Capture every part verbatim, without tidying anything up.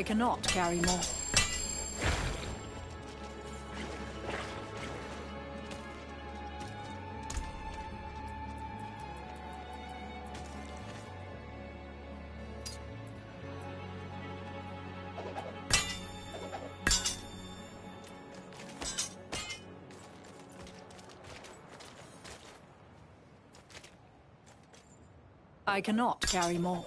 I cannot carry more. I cannot carry more.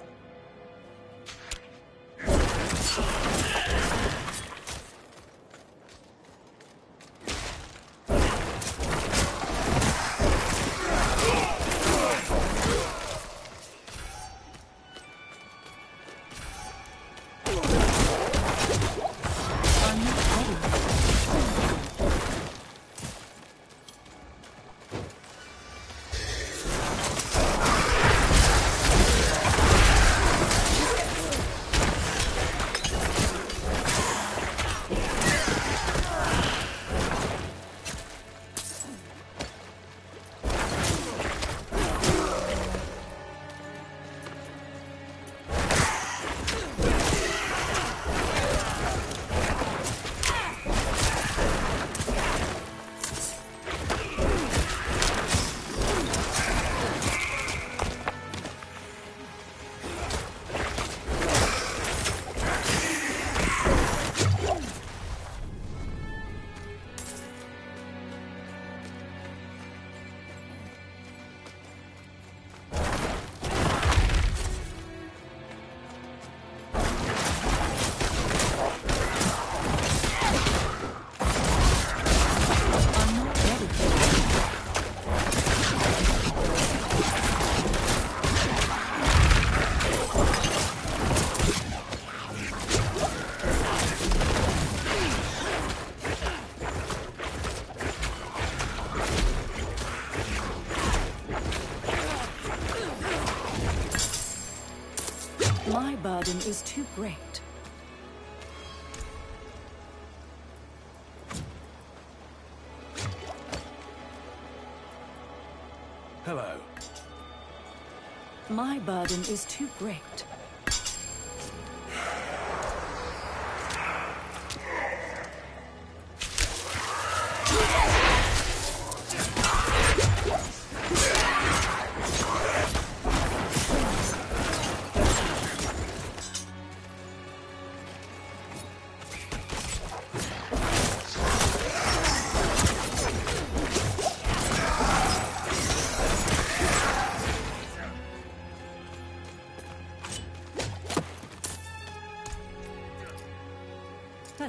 My burden is too great. Hello. My burden is too great.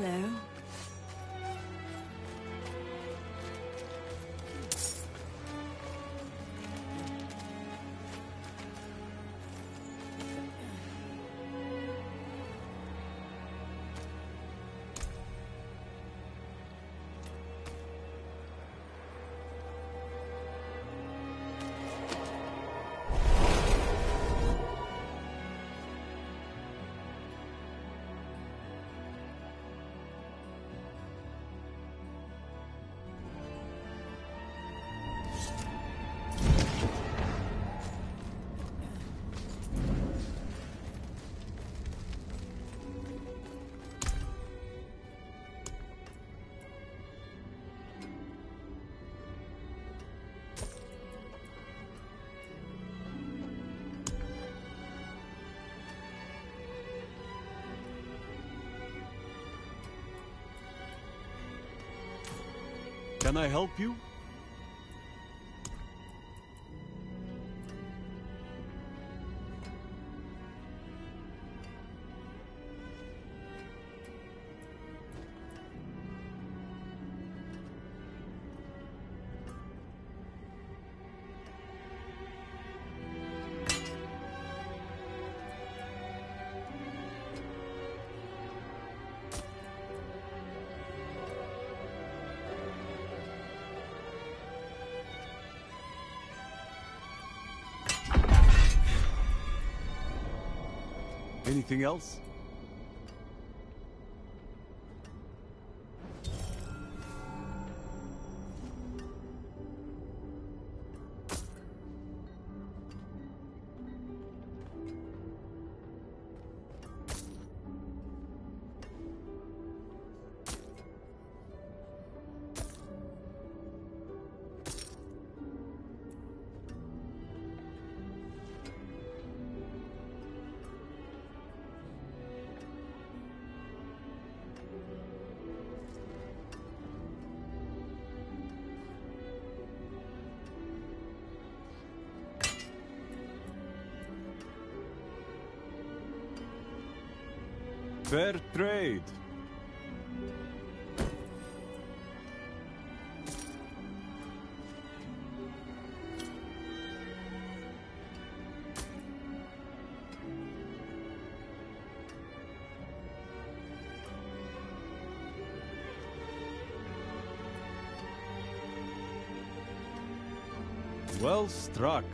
Hello. Can I help you? Anything else? Fair trade. Well struck.